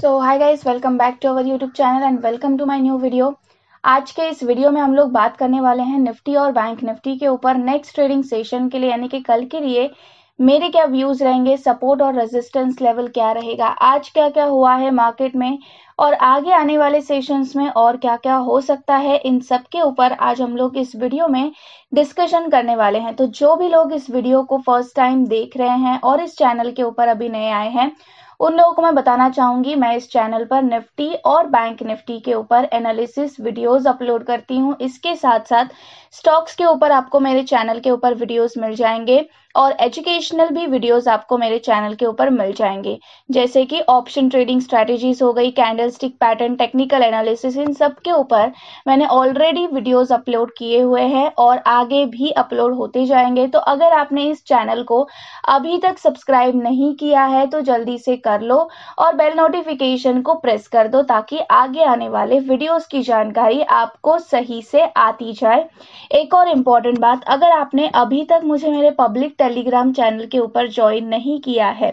So hi guys, welcome back to our YouTube channel and welcome to my new video. आज के इस video में हम लोग बात करने वाले हैं निफ्टी और बैंक निफ्टी के ऊपर। नेक्स्ट ट्रेडिंग सेशन के लिए यानी कि कल के लिए मेरे क्या व्यूज रहेंगे, सपोर्ट और रेजिस्टेंस लेवल क्या रहेगा, आज क्या क्या हुआ है मार्केट में और आगे आने वाले सेशंस में और क्या क्या हो सकता है, इन सब के ऊपर आज हम लोग इस वीडियो में डिस्कशन करने वाले हैं। तो जो भी लोग इस वीडियो को फर्स्ट टाइम देख रहे हैं और इस चैनल के ऊपर अभी नए आए हैं, उन लोगों को मैं बताना चाहूंगी मैं इस चैनल पर निफ्टी और बैंक निफ्टी के ऊपर एनालिसिस वीडियोस अपलोड करती हूं। इसके साथ साथ स्टॉक्स के ऊपर आपको मेरे चैनल के ऊपर वीडियोस मिल जाएंगे और एजुकेशनल भी वीडियोस आपको मेरे चैनल के ऊपर मिल जाएंगे, जैसे कि ऑप्शन ट्रेडिंग स्ट्रेटेजीज हो गई, कैंडलस्टिक पैटर्न, टेक्निकल एनालिसिस, इन सब के ऊपर मैंने ऑलरेडी वीडियोस अपलोड किए हुए हैं और आगे भी अपलोड होते जाएंगे। तो अगर आपने इस चैनल को अभी तक सब्सक्राइब नहीं किया है तो जल्दी से कर लो और बेल नोटिफिकेशन को प्रेस कर दो ताकि आगे आने वाले वीडियोस की जानकारी आपको सही से आती जाए। एक और इम्पॉर्टेंट बात, अगर आपने अभी तक मुझे मेरे पब्लिक टेलीग्राम चैनल के ऊपर ज्वाइन नहीं किया है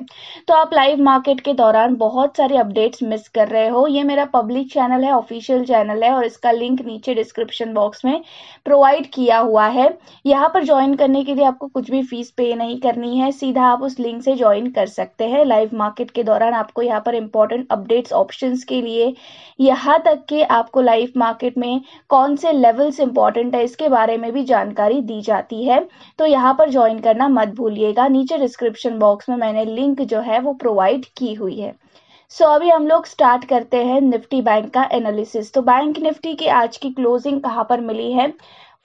तो आप लाइव मार्केट के दौरान बहुत सारे अपडेट्स मिस कर रहे हो। ये मेरा पब्लिक चैनल है, ऑफिशियल चैनल है और इसका लिंक नीचे डिस्क्रिप्शन बॉक्स में प्रोवाइड किया हुआ है। यहाँ पर ज्वाइन करने के लिए आपको कुछ भी फीस पे नहीं करनी है, सीधा आप उस लिंक से ज्वाइन कर सकते हैं। लाइव मार्केट के दौरान आपको यहाँ पर इंपॉर्टेंट अपडेट्स ऑप्शंस के लिए, यहाँ तक कि आपको लाइव मार्केट में कौन से लेवल्स इंपॉर्टेंट है इसके बारे में भी जानकारी दी जाती है। तो यहाँ पर ज्वाइन करना मत भूलिएगा, नीचे डिस्क्रिप्शन बॉक्स में मैंने लिंक जो है वो प्रोवाइड की हुई है। सो अभी हम लोग स्टार्ट करते हैं निफ्टी बैंक का एनालिसिस। तो बैंक निफ्टी की आज की क्लोजिंग कहाँ पर मिली है,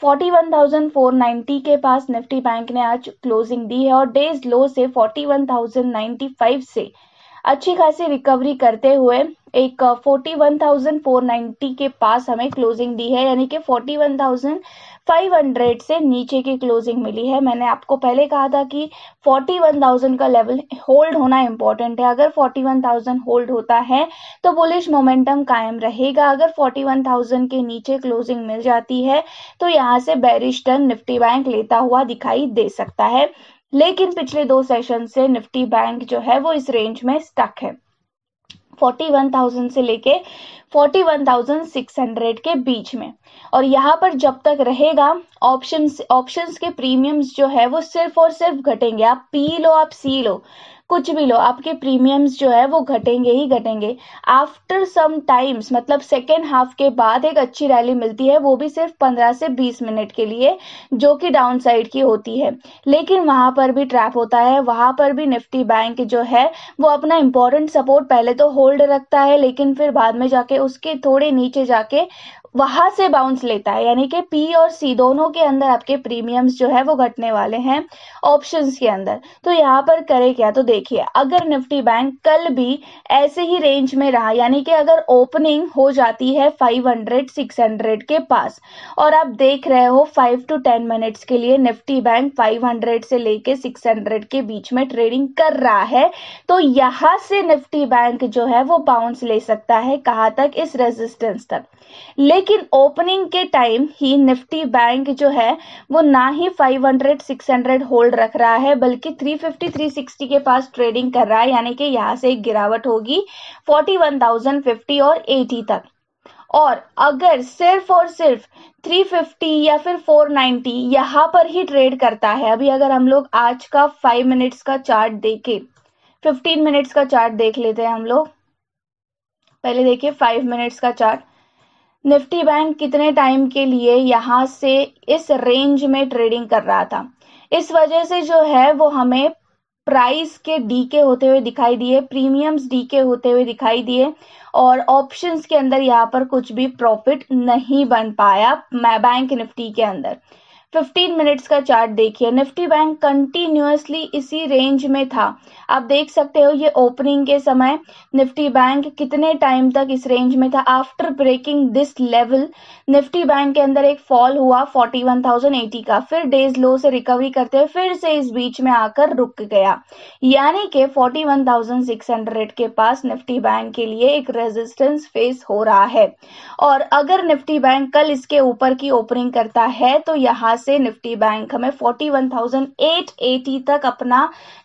41,490 के पास निफ्टी बैंक ने आज क्लोजिंग दी है और डेज लो से 41,095 से अच्छी खासी रिकवरी करते हुए एक 41,490 के पास हमें क्लोजिंग दी है, यानी कि 41,500 से नीचे की क्लोजिंग मिली है। मैंने आपको पहले कहा था कि 41,000 का लेवल होल्ड होना इम्पोर्टेंट है। अगर 41,000 होल्ड होता है तो बुलिश मोमेंटम कायम रहेगा। अगर 41,000 के नीचे क्लोजिंग मिल जाती है तो यहाँ से बेरिश टर्न निफ्टी बैंक लेता हुआ दिखाई दे सकता है, लेकिन पिछले दो सेशन से निफ्टी बैंक जो है वो इस रेंज में स्टक है, 41,000 से लेके 41,600 के बीच में। और यहाँ पर जब तक रहेगा ऑप्शंस के प्रीमियम्स जो है वो सिर्फ और सिर्फ घटेंगे। आप पी लो, आप सी लो, कुछ भी लो, आपके प्रीमियम्स जो है वो घटेंगे ही घटेंगे। आफ्टर सम टाइम्स, मतलब सेकेंड हाफ के बाद एक अच्छी रैली मिलती है, वो भी सिर्फ 15 से 20 मिनट के लिए, जो कि डाउन साइड की होती है, लेकिन वहां पर भी ट्रैप होता है। वहां पर भी निफ्टी बैंक जो है वो अपना इंपॉर्टेंट सपोर्ट पहले तो होल्ड रखता है, लेकिन फिर बाद में जाके उसके थोड़े नीचे जाके वहां से बाउंस लेता है। यानी कि पी और सी दोनों के अंदर आपके प्रीमियम्स जो है वो घटने वाले हैं ऑप्शंस के अंदर। तो यहाँ पर करे क्या, तो देखिए अगर निफ्टी बैंक कल भी ऐसे ही रेंज में रहा, यानी कि अगर ओपनिंग हो जाती है 500-600 के पास और आप देख रहे हो 5 to 10 मिनट्स के लिए निफ्टी बैंक 500 से लेके 600 के बीच में ट्रेडिंग कर रहा है, तो यहाँ से निफ्टी बैंक जो है वो बाउंस ले सकता है। कहाँ तक, इस रेजिस्टेंस तक। लेकिन ओपनिंग के टाइम ही निफ्टी बैंक जो है वो ना ही 500-600 होल्ड रख रहा है, बल्कि 350-360 के पास ट्रेडिंग कर रहा है, यानी कि यहाँ से एक गिरावट होगी 41,050 और 80 तक। और अगर सिर्फ और सिर्फ 350 या फिर 490 यहाँ पर ही ट्रेड करता है। अभी अगर हम लोग आज का 15 मिनट्स का चार्ट देख लेते हैं हम लोग। पहले देखिए 5 मिनट्स का चार्ट, निफ्टी बैंक कितने टाइम के लिए यहाँ से इस रेंज में ट्रेडिंग कर रहा था। इस वजह से जो है वो हमें प्राइस के डीके होते हुए दिखाई दिए, प्रीमियम्स डीके होते हुए दिखाई दिए और ऑप्शंस के अंदर यहाँ पर कुछ भी प्रॉफिट नहीं बन पाया बैंक निफ्टी के अंदर। 15 मिनट्स का चार्ट देखिए, निफ्टी बैंक कंटिन्यूअसली इसी रेंज में था। आप देख सकते हो ये ओपनिंग के समय निफ्टी बैंक कितने टाइम तक इस रेंज में था। After breaking this level Nifty bank के अंदर एक फॉल हुआ 41,080 का, फिर डेज लो से रिकवरी करते हुए फिर से इस बीच में आकर रुक गया, यानी कि 41,600 के पास निफ्टी बैंक के लिए एक रेजिस्टेंस फेस हो रहा है। और अगर निफ्टी बैंक कल इसके ऊपर की ओपनिंग करता है तो यहाँ से निफ्टी बैंक हमें 41,880 तक अपना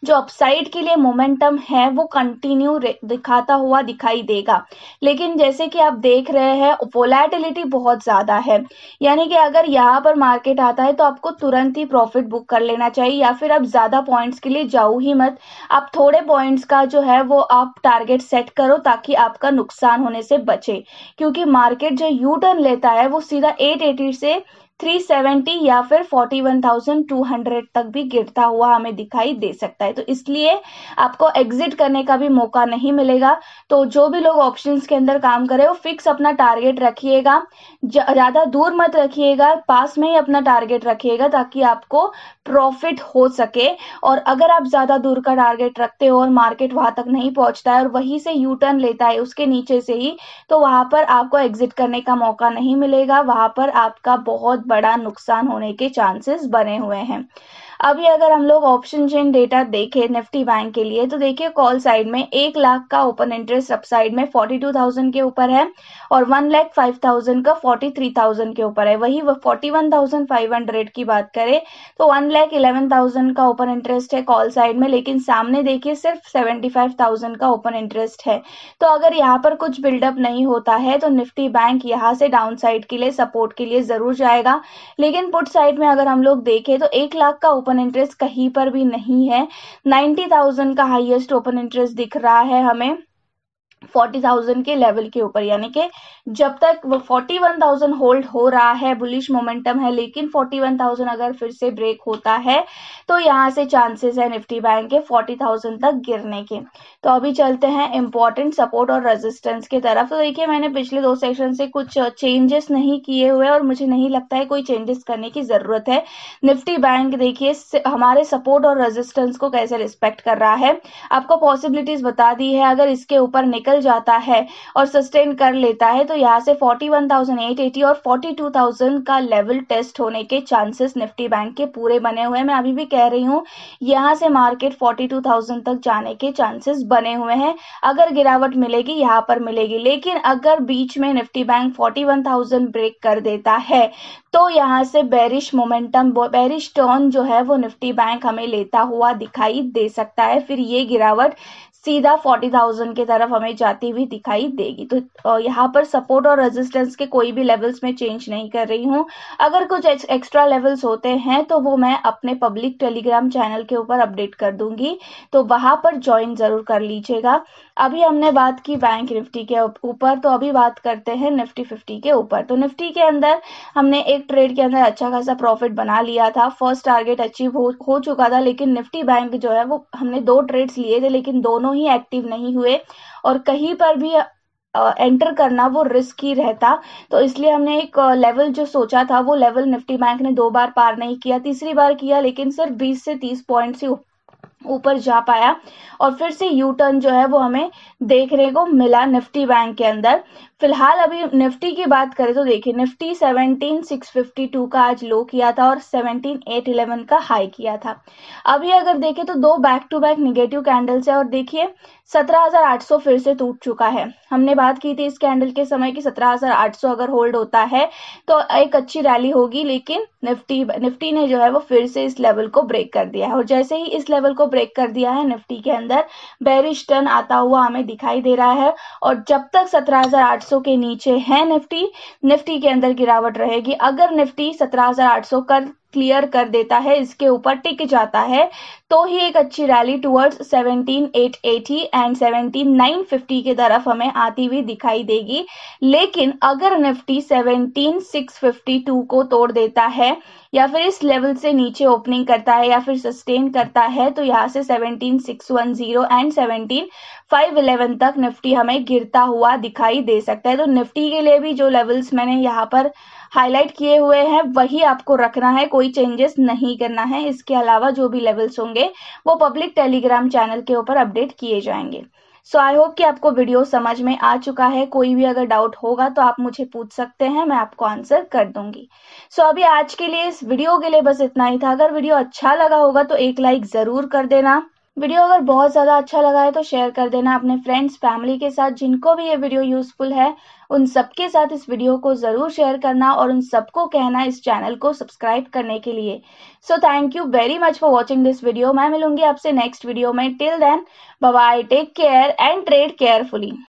जो अपसाइड के लिए मोमेंटम है वो कंटिन्यू दिखाता हुआ दिखाई देगा। लेकिन जैसे कि आप देख रहे हैं वोलेटिलिटी बहुत ज्यादा है, यानी कि अगर यहाँ पर मार्केट आता है तो आपको तुरंत ही प्रॉफिट बुक कर लेना चाहिए या फिर आप ज्यादा पॉइंट्स के लिए जाओ ही मत। आप थोड़े पॉइंट्स का जो है वो आप टारगेट सेट करो ताकि आपका नुकसान होने से बचे, क्योंकि मार्केट जो यू टर्न लेता है वो सीधा 880 से 370 या फिर 41,200 तक भी गिरता हुआ हमें दिखाई दे सकता है। तो इसलिए आपको एग्जिट करने का भी मौका नहीं मिलेगा। तो जो भी लोग ऑप्शंस के अंदर काम करें वो फिक्स अपना टारगेट रखिएगा, ज़्यादा दूर मत रखिएगा, पास में ही अपना टारगेट रखिएगा ताकि आपको प्रॉफिट हो सके। और अगर आप ज़्यादा दूर का टारगेट रखते हो और मार्केट वहाँ तक नहीं पहुँचता है और वहीं से यू टर्न लेता है उसके नीचे से ही, तो वहाँ पर आपको एग्जिट करने का मौका नहीं मिलेगा, वहाँ पर आपका बहुत बड़ा नुकसान होने के चांसेस बने हुए हैं। अभी अगर हम लोग ऑप्शन चेन डेटा देखें निफ्टी बैंक के लिए तो देखिए कॉल साइड में 1 लाख का ओपन इंटरेस्ट अपसाइड में 42,000 के ऊपर है और 1,05,000 का 43,000 के ऊपर है। वही 41,500 की बात करें तो 1,11,000 का ओपन इंटरेस्ट है कॉल साइड में, लेकिन सामने देखिए सिर्फ 75,000 का ओपन इंटरेस्ट है। तो अगर यहाँ पर कुछ बिल्डअप नहीं होता है तो निफ्टी बैंक यहाँ से डाउन साइड के लिए सपोर्ट के लिए जरूर जाएगा। लेकिन पुट साइड में अगर हम लोग देखें तो 1 लाख का ओपन इंटरेस्ट कहीं पर भी नहीं है, 90,000 का हाईएस्ट ओपन इंटरेस्ट दिख रहा है हमें 40,000 के लेवल के ऊपर, यानी कि जब तक वो 41,000 होल्ड हो रहा है बुलिश मोमेंटम है, लेकिन 41,000 अगर फिर से ब्रेक होता है तो यहाँ से चांसेस है निफ्टी बैंक के 40,000 तक गिरने के। तो अभी चलते हैं इंपॉर्टेंट सपोर्ट और रेजिस्टेंस की तरफ। तो देखिए मैंने पिछले 2 सेशन से कुछ चेंजेस नहीं किए हुए और मुझे नहीं लगता है कोई चेंजेस करने की जरूरत है। निफ्टी बैंक देखिए हमारे सपोर्ट और रेजिस्टेंस को कैसे रिस्पेक्ट कर रहा है, आपको पॉसिबिलिटीज बता दी है। अगर इसके ऊपर जाता है और सस्टेन कर लेता है तो यहाँ से 41,880 और 42,000 का लेवल टेस्ट होने के चांसेस निफ्टी बैंक के पूरे बने हुए हैं। मैं अभी भी कह रही हूँ यहाँ से मार्केट 42,000 तक जाने के चांसेस बने हुए हैं। अगर गिरावट मिलेगी यहाँ पर मिलेगी, लेकिन अगर बीच में निफ्टी बैंक 41,000 ब्रेक कर देता है तो यहाँ से बेरिश मोमेंटम बेरिश टर्न जो है वो निफ्टी बैंक हमें लेता हुआ दिखाई दे सकता है। फिर ये गिरावट सीधा 40,000 की तरफ हमें जाती हुई दिखाई देगी। तो यहाँ पर सपोर्ट और रेजिस्टेंस के कोई भी लेवल्स में चेंज नहीं कर रही हूँ। अगर कुछ एक्स्ट्रा लेवल्स होते हैं तो वो मैं अपने पब्लिक टेलीग्राम चैनल के ऊपर अपडेट कर दूंगी, तो वहाँ पर ज्वाइन जरूर कर लीजिएगा। अभी हमने बात की बैंक निफ्टी के ऊपर, तो अभी बात करते हैं निफ्टी 50 के ऊपर। तो निफ्टी के अंदर हमने एक ट्रेड के अंदर अच्छा खासा प्रॉफिट बना लिया था, फर्स्ट टारगेट अचीव हो चुका था। लेकिन निफ्टी बैंक जो है वो हमने 2 ट्रेड्स लिए थे लेकिन दोनों ही एक्टिव नहीं हुए और कहीं पर भी एंटर करना वो रिस्क ही रहता, तो इसलिए हमने एक लेवल जो सोचा था वो लेवल निफ्टी बैंक ने 2 बार पार नहीं किया, तीसरी बार किया लेकिन सिर्फ 20 से 30 पॉइंट से ऊपर जा पाया और फिर से यू टर्न जो है वो हमें देखने को मिला निफ्टी बैंक के अंदर। फिलहाल अभी निफ्टी की बात करें तो देखिए निफ्टी 17,652 का आज लो किया था और 17,811 का हाई किया था। अभी अगर देखें तो 2 back to back negative candles है और देखिए 17,800 फिर से टूट चुका है। हमने बात की थी इस कैंडल के समय कि 17,800 अगर होल्ड होता है तो एक अच्छी रैली होगी, लेकिन निफ्टी ने जो है वो फिर से इस लेवल को ब्रेक कर दिया है और जैसे ही इस लेवल को ब्रेक कर दिया है निफ्टी के अंदर बेरिश टर्न आता हुआ हमें दिखाई दे रहा है। और जब तक 17,800 के नीचे है निफ्टी के अंदर गिरावट रहेगी। अगर निफ्टी 17,800 का क्लियर कर देता है, इसके ऊपर टिक जाता है, तो ही एक अच्छी रैली टुवर्ड्स 17,880 एंड 17,950 के तरफ हमें आती हुई दिखाई देगी। लेकिन अगर निफ्टी 17,652 को तोड़ देता है या फिर इस लेवल से नीचे ओपनिंग करता है या फिर सस्टेन करता है तो यहाँ से 17,610 एंड 17,511 तक निफ्टी हमें गिरता हुआ दिखाई दे सकता है। तो निफ्टी के लिए भी जो लेवल्स मैंने यहाँ पर हाईलाइट किए हुए हैं वही आपको रखना है, कोई चेंजेस नहीं करना है। इसके अलावा जो भी लेवल्स होंगे वो पब्लिक टेलीग्राम चैनल के ऊपर अपडेट किए जाएंगे। सो आई होप कि आपको वीडियो समझ में आ चुका है। कोई भी अगर डाउट होगा तो आप मुझे पूछ सकते हैं, मैं आपको आंसर कर दूंगी। सो अभी आज के लिए इस वीडियो के लिए बस इतना ही था। अगर वीडियो अच्छा लगा होगा तो एक लाइक जरूर कर देना। वीडियो अगर बहुत ज़्यादा अच्छा लगा है तो शेयर कर देना अपने फ्रेंड्स फैमिली के साथ, जिनको भी ये वीडियो यूज़फुल है उन सबके साथ इस वीडियो को ज़रूर शेयर करना और उन सबको कहना इस चैनल को सब्सक्राइब करने के लिए। So thank you very much for watching this video. मैं मिलूंगी आपसे नेक्स्ट वीडियो में। Till then bye bye, take care and trade carefully.